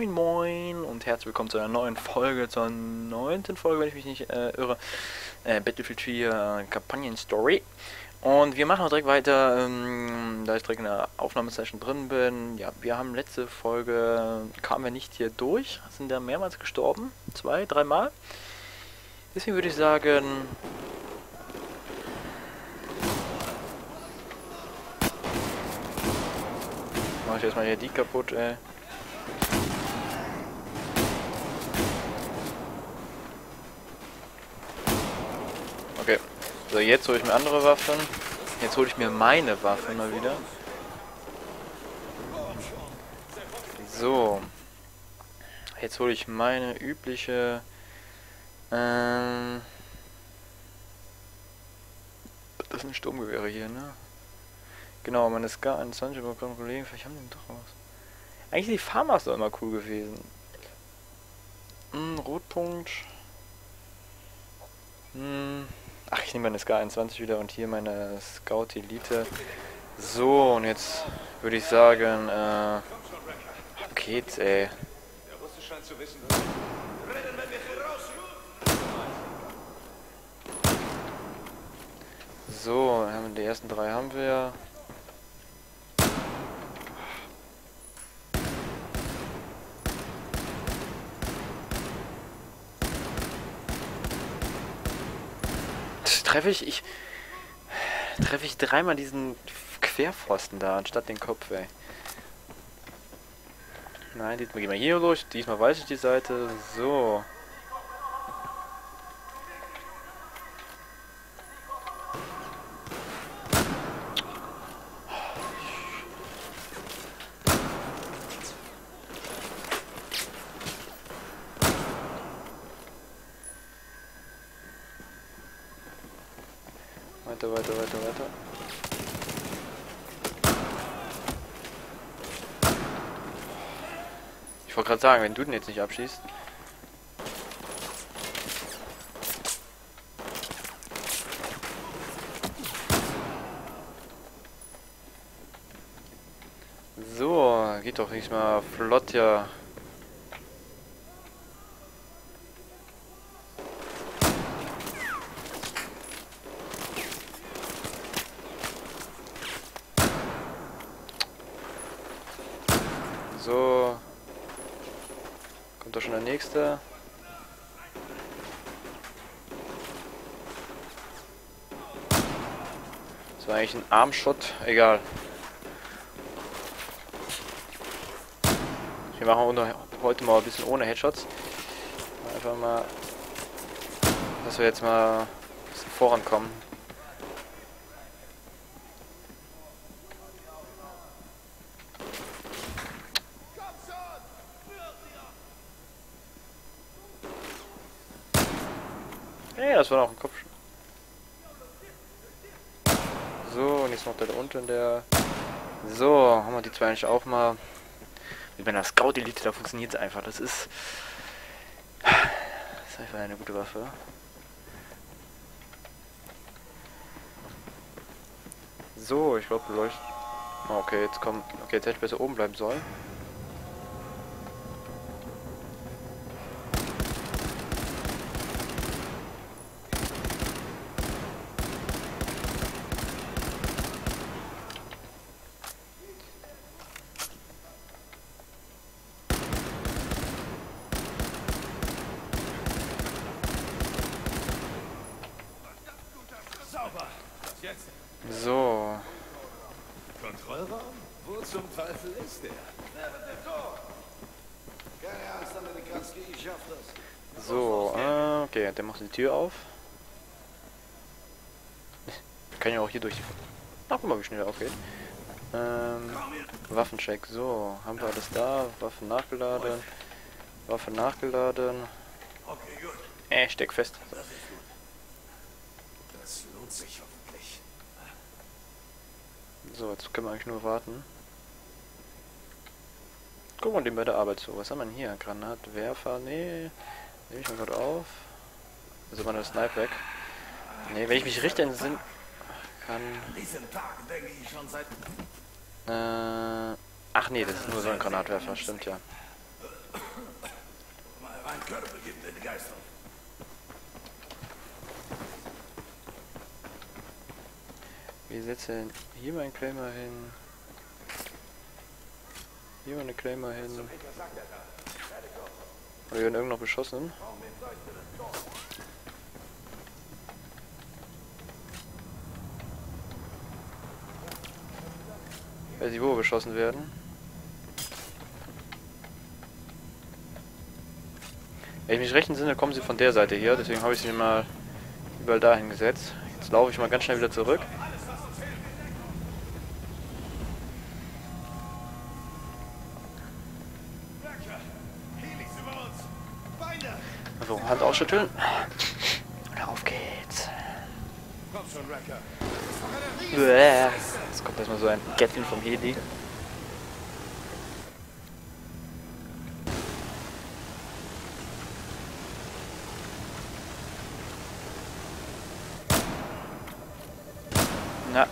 Moin Moin und herzlich willkommen zu einer neuen Folge, zur 9. Folge, wenn ich mich nicht irre, Battlefield 4 Kampagnen-Story. Und wir machen auch direkt weiter, da ich direkt in der Aufnahmesession drin bin. Ja, wir haben letzte Folge, kamen wir nicht hier durch, sind da mehrmals gestorben, 2-3 Mal. Deswegen würde ich sagen... Mach ich erstmal hier die kaputt, ey. Okay, so jetzt hole ich mir andere Waffen. Jetzt hole ich mir meine Waffen mal wieder. So. Jetzt hole ich meine übliche... Das sind Sturmgewehre hier, ne? Genau, meine Scar-21, aber Kollegen, vielleicht haben die doch was. Eigentlich ist die Farmers doch immer cool gewesen. Rotpunkt. Ach, ich nehme meine Scar-21 wieder und hier meine Scout-Elite. So, und jetzt würde ich sagen, ab geht's, ey. Der Russe scheint zu wissen, dass... Rennen, wenn wir raus. So, die ersten drei haben wir ja. Treffe ich dreimal diesen Querpfosten da, anstatt den Kopf, ey. Nein, diesmal gehen wir hier durch, diesmal weiß ich die Seite, so. Weiter. Ich wollte gerade sagen, wenn du den jetzt nicht abschießt. So, geht doch diesmal flott, ja. So, kommt doch schon der nächste. Das war eigentlich ein Armshot, egal. Wir machen heute mal ein bisschen ohne Headshots. Einfach mal, dass wir jetzt mal ein bisschen vorankommen. Das war noch ein Kopf. So, und jetzt noch der da unten, der... So, haben wir die zwei eigentlich auch mal. Mit meiner Scout-Elite, da funktioniert es einfach. Das ist einfach eine gute Waffe. So, ich glaube, beleuchtet... Okay, jetzt kommt... Okay, jetzt hätte ich besser oben bleiben sollen. So. Kontrollraum? Wo zum Teufel ist der? Keine Angst, Amerikanski, ich schaff das. So, okay, der macht die Tür auf. Ich kann ja auch hier durch die... Ach, guck mal, wie schnell er aufgeht. Waffencheck, so. Haben wir alles da? Waffen nachgeladen. Waffen nachgeladen. Okay, gut. Steck fest. Das ist gut. Das lohnt sich. So, jetzt können wir eigentlich nur warten. Gucken wir dem bei der Arbeit zu. Was haben wir denn hier? Granatwerfer? Nee. Nehme ich mal gerade auf. Also mal eine Snipe weg. Nee, wenn ich mich richtig entsinne... Ach nee, das ist nur so ein Granatwerfer. Stimmt ja. Mein Körper gibt mir die Geister. Wir setzen hier mal einen Claimer hin. Hier mal eine Claimer hin. Oder wir werden irgendwo noch beschossen. Ich weiß nicht, wo wir beschossen werden. Wenn ich mich recht entsinne, kommen sie von der Seite hier, deswegen habe ich sie mal überall dahin gesetzt. Jetzt laufe ich mal ganz schnell wieder zurück. Also, Hand ausschütteln. Und auf geht's. Bäh. Jetzt kommt erstmal so ein Gatlin vom Heli. Na.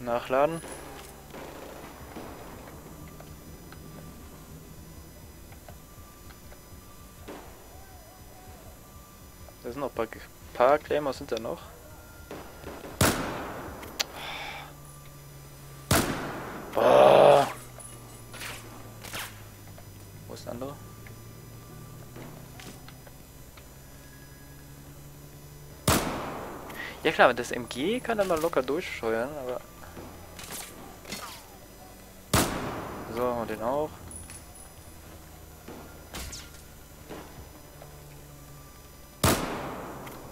Nachladen. Da sind noch ein paar Claimers, sind da noch. Oh. Wo ist der andere? Ja klar, das MG kann er mal locker durchsteuern, aber... So, und den auch.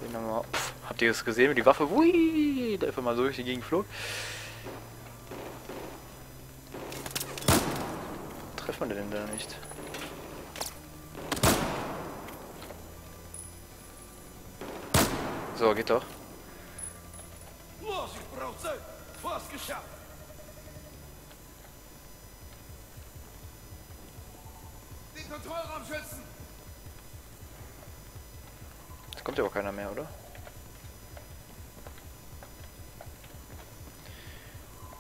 Den nochmal. Habt ihr das gesehen mit die Waffe? Wui! Der einfach mal so durch die Gegend flog. Trifft man den denn da nicht? So, geht doch. Los, ich brauch's! Fast geschafft! Kontrollraum schützen! Jetzt kommt ja auch keiner mehr, oder?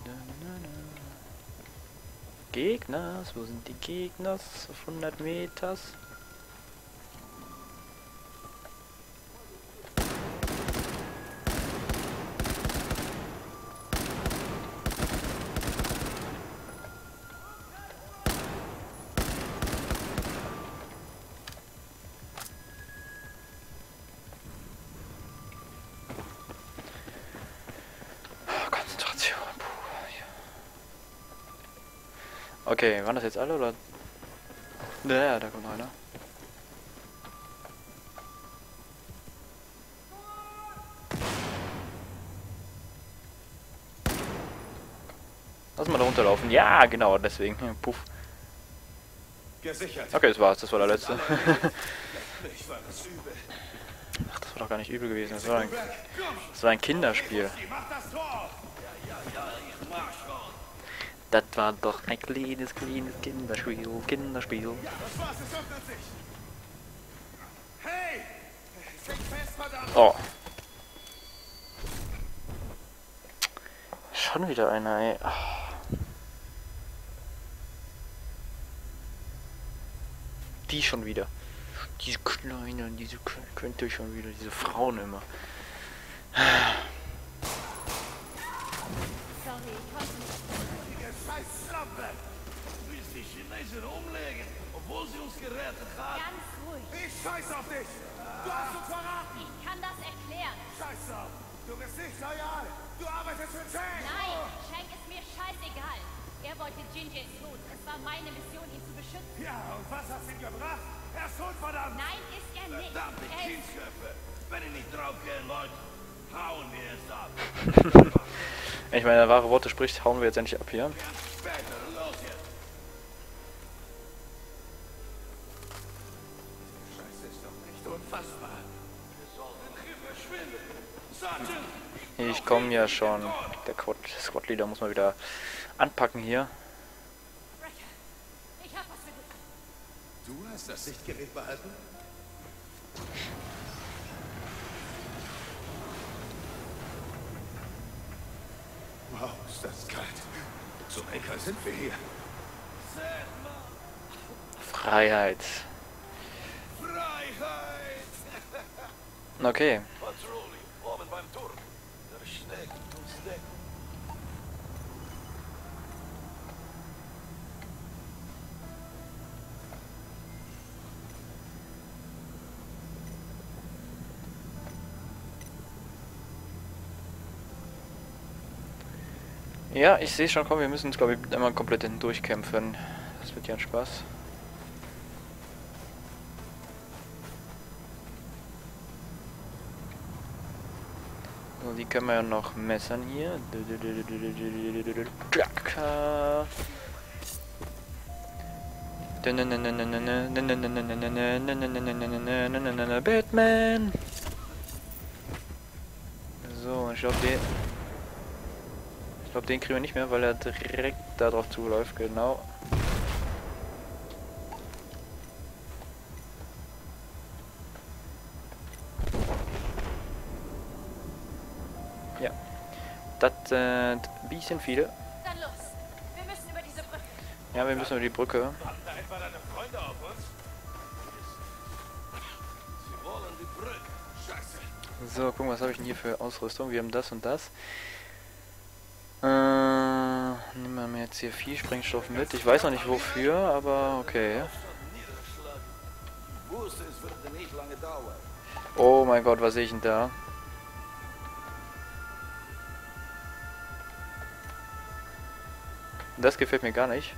Na, na, na. Gegners, wo sind die Gegners? Auf 100 Meters. Okay, waren das jetzt alle oder? Naja, da kommt noch einer. Lass mal da runterlaufen. Ja, genau, deswegen. Puff. Okay, das war's, das war der letzte. Ach, das war doch gar nicht übel gewesen. Das war ein Kinderspiel. Das war doch ein kleines Kinderspiel. Oh. Schon wieder einer, ey. Die schon wieder. Diese Kleinen, diese könnt ihr schon wieder, diese Frauen immer. Umlegen, obwohl sie uns gerettet haben. Ganz ruhig. Ich scheiß auf dich. Du hast uns verraten. Ich kann das erklären. Scheiß auf. Du bist nicht loyal. Du arbeitest für Cheng. Nein, Cheng ist mir scheißegal. Er wollte Ginger tot. Es war meine Mission, ihn zu beschützen. Ja, und was hast du ihm gebracht? Er ist tot, verdammt. Nein, ist er nicht. Verdammte Kindschöpfe. Wenn ihr nicht drauf gehen wollt, hauen wir es ab. Ich meine, wahre Worte spricht, hauen wir jetzt endlich ab hier. Ich komme ja schon. Der Squad-Leader muss mal wieder anpacken hier. Du hast das Sichtgerät behalten? Wow, ist das kalt. Zum Henker sind wir hier. Freiheit. Freiheit! Okay. Ja, ich sehe schon, komm, wir müssen uns, glaube ich, einmal komplett hindurch kämpfen. Das wird ja ein Spaß. So, die können wir ja noch messern hier. Batman! So, ich glaube, den kriegen wir nicht mehr, weil er direkt da drauf zuläuft, genau. Ja. Das sind ein bisschen viele. Dann los. Wir müssen über diese Brücke. Ja, wir müssen über die Brücke. Warten da etwa deine Freunde auf uns? Sie wollen die Brücke. Scheiße. So, gucken, was habe ich denn hier für Ausrüstung? Wir haben das und das. Nehmen wir jetzt hier viel Sprengstoff mit. Ich weiß noch nicht wofür, aber okay. Oh mein Gott, was sehe ich denn da? Das gefällt mir gar nicht.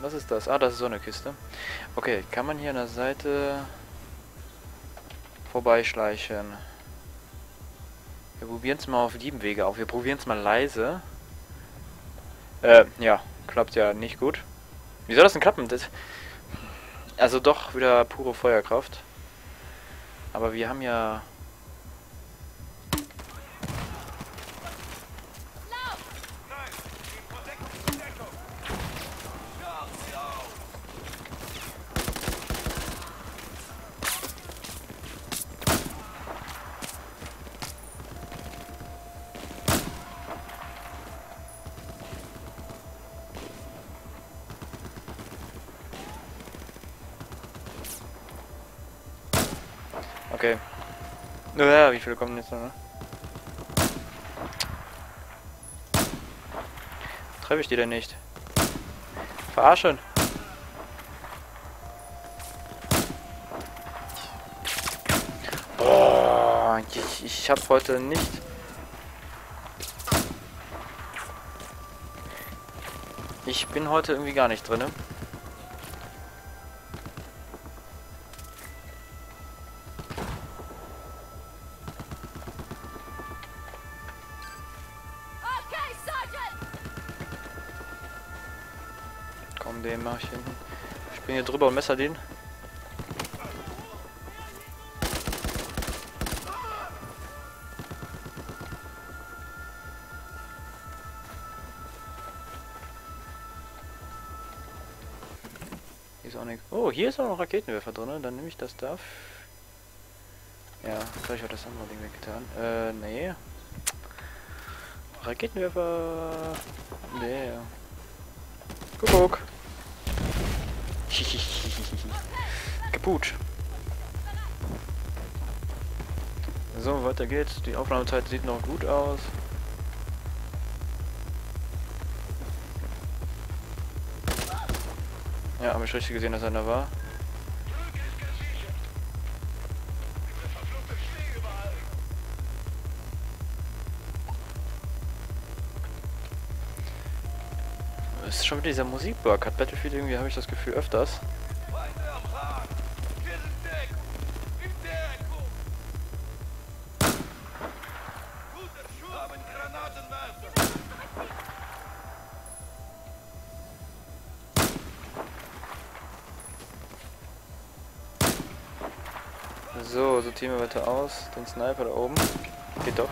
Was ist das? Ah, das ist so eine Kiste. Okay, kann man hier an der Seite vorbeischleichen. Wir probieren es mal auf Diebenwege auf. Wir probieren es mal leise. Ja, klappt ja nicht gut. Wie soll das denn klappen? Das also doch wieder pure Feuerkraft. Aber wir haben ja... Okay. Ja, wie viele kommen jetzt noch? Ne? Treffe ich die denn nicht? Verarschen! Boah, ich hab heute nicht... Ich bin heute irgendwie gar nicht drin, ne? Den mache ich hinten. Ich bin hier drüber und messer den. Hier ist auch nichts. Oh, hier ist auch noch Raketenwerfer drin. Dann nehme ich das da. Ja, vielleicht hat das andere Ding weggetan. Nee. Raketenwerfer. Nee. Guck. Kaputt. So, weiter geht's. Die Aufnahmezeit sieht noch gut aus. Ja, habe ich richtig gesehen, dass einer war. Das ist schon wieder dieser Musikbug. Hat Battlefield irgendwie, habe ich das Gefühl, öfters. So, sortieren wir weiter aus. Den Sniper da oben. Geht doch.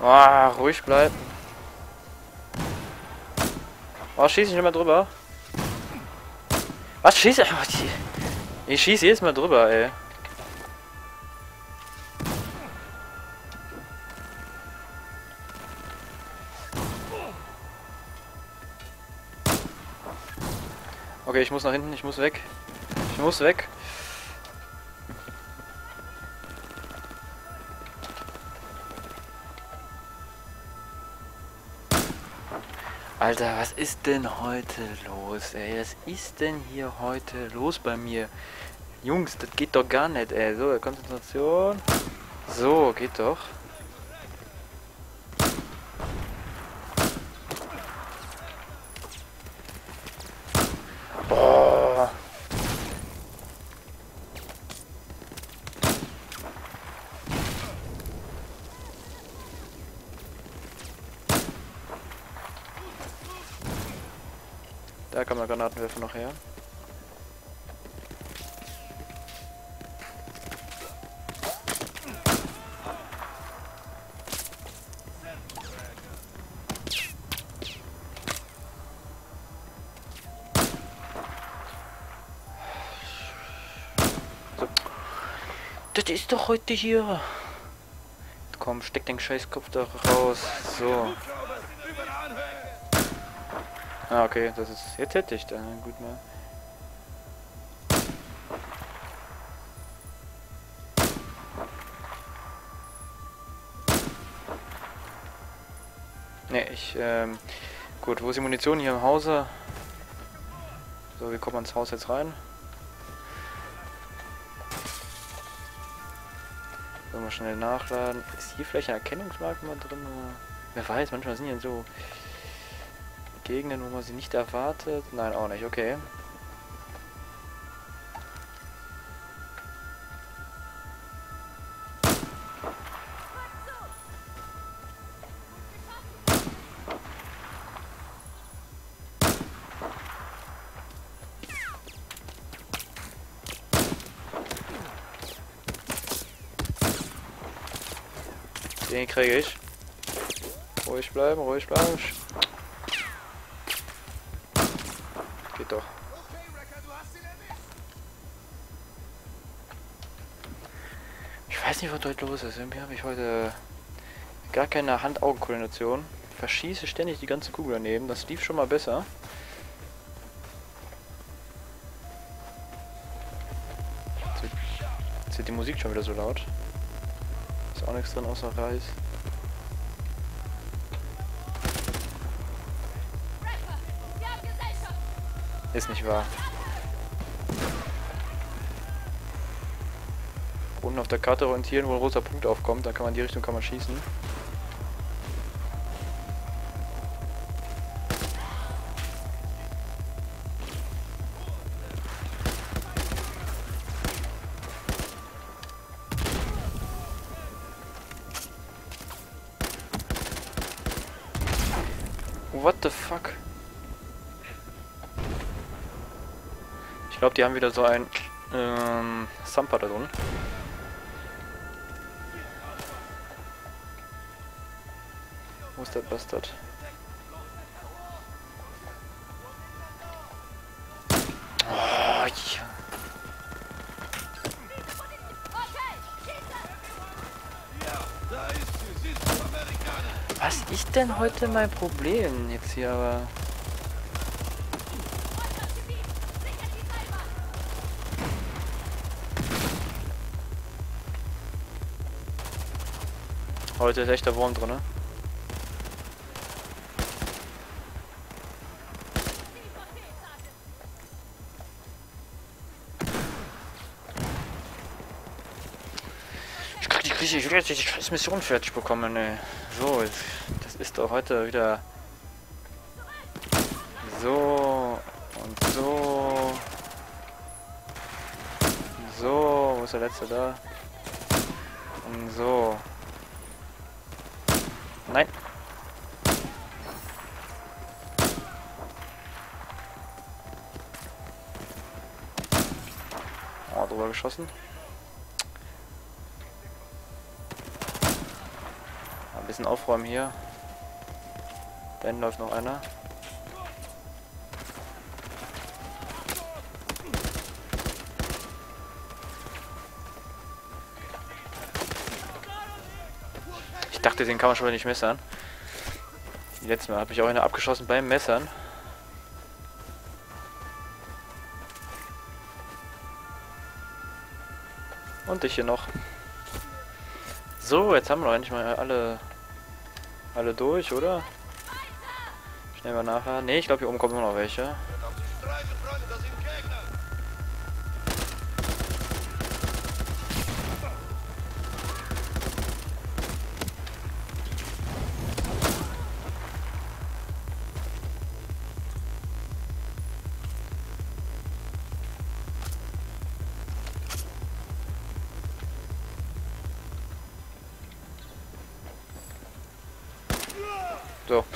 Ah, ruhig bleiben. Oh, schieß ich immer drüber. Was schieße ich? Ich schieße jedes Mal drüber, ey. Okay, ich muss nach hinten, ich muss weg. Ich muss weg. Alter, was ist denn heute los, ey? Was ist denn hier heute los bei mir? Jungs, das geht doch gar nicht, ey. So, Konzentration. So, geht doch. Boah. Da kann man Granatenwerfer noch her. Das ist doch heute hier. Komm, steck den Scheißkopf da raus. So. Ah, okay, das ist. Jetzt hätte ich dann gut mal. Ne, ich. Gut, wo ist die Munition hier im Hause? So, wir kommen ins Haus jetzt rein. Mal schnell nachladen. Ist hier vielleicht ein Erkennungsmerkmal drin? Wer weiß, manchmal sind hier so Gegenden, wo man sie nicht erwartet. Nein, auch nicht, okay. Den kriege ich. Ruhig bleiben, ruhig bleiben. Geht doch. Ich weiß nicht, was heute los ist. Irgendwie habe ich heute gar keine Hand-Augen-Koordination. Verschieße ständig die ganze Kugel daneben. Das lief schon mal besser. Jetzt wird die Musik schon wieder so laut. Auch nichts drin außer Reis. Ist nicht wahr. Unten auf der Karte orientieren, wo ein roter Punkt aufkommt, dann kann man in die Richtung schießen. What the fuck? Ich glaube, die haben wieder so ein Sampa da drin. Wo ist der Bastard? Oh, ja. Was ist denn heute mein Problem jetzt hier, aber... Heute ist echt der Wurm drin, ne? Ich will jetzt die scheiß Mission fertig bekommen, ey. So, jetzt, das ist doch heute wieder... So... Und so... So, wo ist der letzte da? Und so... Nein! drüber geschossen. Ein bisschen aufräumen hier. Da hinten läuft noch einer. Ich dachte, den kann man schon wieder nicht messern. Letztes Mal habe ich auch einer abgeschossen beim Messern. Und dich hier noch. So, jetzt haben wir doch eigentlich mal alle durch, oder? Schnell mal nachher. Ne, ich glaube, hier oben kommen noch welche. So.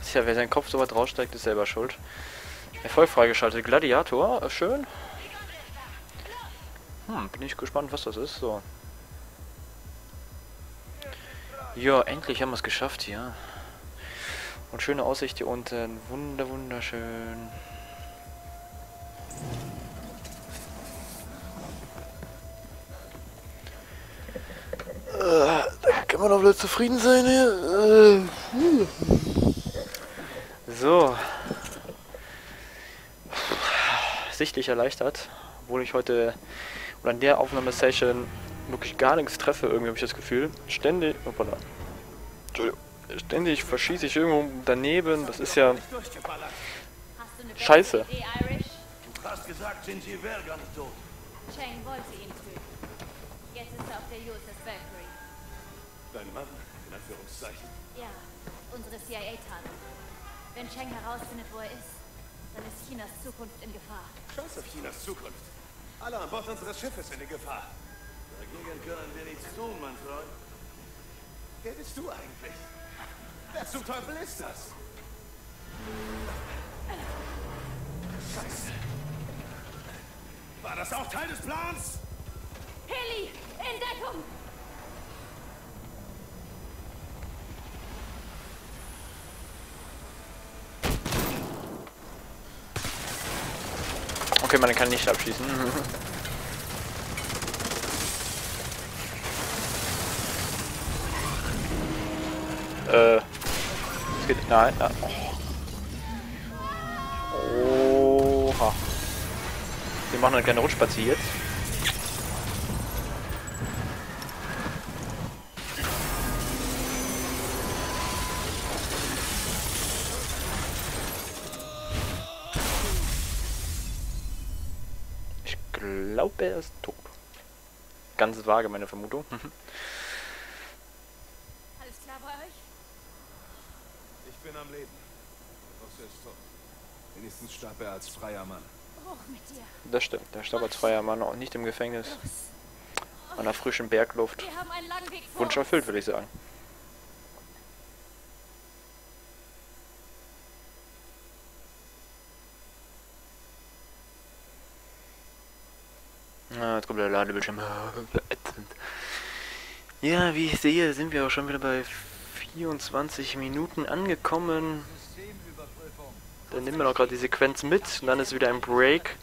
Sicher, wer seinen Kopf so weit raussteigt, ist selber schuld. Erfolg freigeschaltet. Gladiator, schön. Bin ich gespannt, was das ist. So. Ja, endlich haben wir es geschafft hier. Und schöne Aussicht hier unten. Wunderschön. Kann man doch wieder zufrieden sein hier? So. Sichtlich erleichtert. Obwohl ich heute oder an der Aufnahmesession wirklich gar nichts treffe, irgendwie habe ich das Gefühl. Ständig. Hoppala. Entschuldigung. Ständig verschieße ich irgendwo daneben. Das ist ja scheiße. Du hast gesagt, sind sie wäre gar nicht tot. Cheng wollte ihn töten. Jetzt ist er auf der Josef Valkyrie. Dein Mann, in Anführungszeichen. Ja, unsere CIA-Tarnung. Wenn Cheng herausfindet, wo er ist, dann ist Chinas Zukunft in Gefahr. Scheiß auf Chinas Zukunft. Alle an Bord unseres Schiffes sind in Gefahr. Dagegen können wir nichts tun, mein Freund. Wer bist du eigentlich? Wer zum Teufel ist das? Scheiße. War das auch Teil des Plans? Heli, in Deckung! Okay, man kann nicht abschießen. Es geht. Nein, nein. Oha. Wir machen eine kleine Rutschpartie jetzt. Ich glaube, er ist tot. Ganz vage meine Vermutung. Alles klar bei euch? Ich bin am Leben. Bosse ist tot. Wenigstens starb er als freier Mann. Hoch mit dir. Das stimmt, der starb als freier Mann und nicht im Gefängnis. An der frischen Bergluft. Wir haben einen langen Weg vor uns. Wunsch erfüllt, würde ich sagen. Jetzt kommt der Ladebildschirm. Ja, wie ich sehe, sind wir auch schon wieder bei 24 Minuten angekommen. Dann nehmen wir noch gerade die Sequenz mit und dann ist wieder ein Break.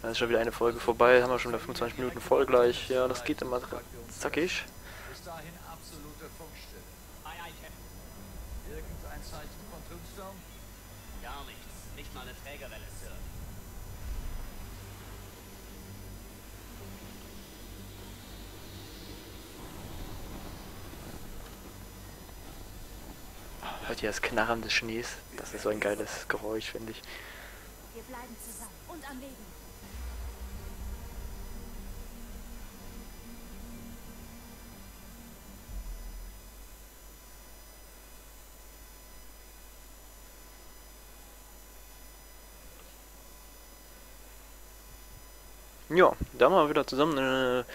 Dann ist schon wieder eine Folge vorbei. Haben wir schon wieder 25 Minuten voll gleich. Ja, das geht immer zackig. Bis dahin absolute Funkstille. Irgendein Zeichen von Tombstone? Gar nichts. Nicht mal eine Trägerwelle, Sir. Hört ihr das Knarren des Schnees? Das ist so ein geiles Geräusch, finde ich. Wir bleiben zusammen und am Leben. Ja, da haben wir wieder zusammen eine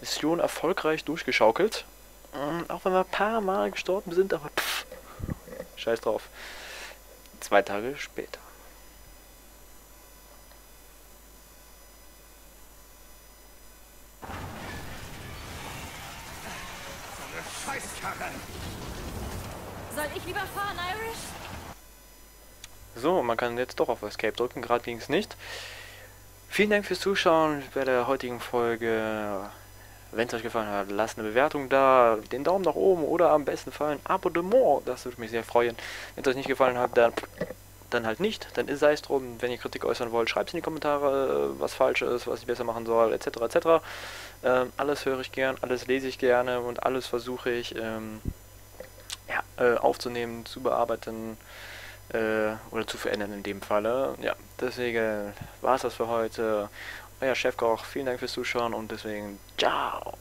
Mission erfolgreich durchgeschaukelt. Auch wenn wir ein paar Mal gestorben sind, aber pfff. Scheiß drauf. 2 Tage später. So, man kann jetzt doch auf Escape drücken, gerade ging es nicht. Vielen Dank fürs Zuschauen bei der heutigen Folge. Wenn es euch gefallen hat, lasst eine Bewertung da, den Daumen nach oben oder am besten fallen Abonnement, das würde mich sehr freuen. Wenn es euch nicht gefallen hat, dann halt nicht, dann sei es drum. Wenn ihr Kritik äußern wollt, schreibt es in die Kommentare, was falsch ist, was ich besser machen soll, etc. etc. Alles höre ich gern, alles lese ich gerne und alles versuche ich aufzunehmen, zu bearbeiten oder zu verändern in dem Falle. Ja, deswegen war es das für heute. Euer Chefkoch, vielen Dank fürs Zuschauen und deswegen ciao!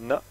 Na?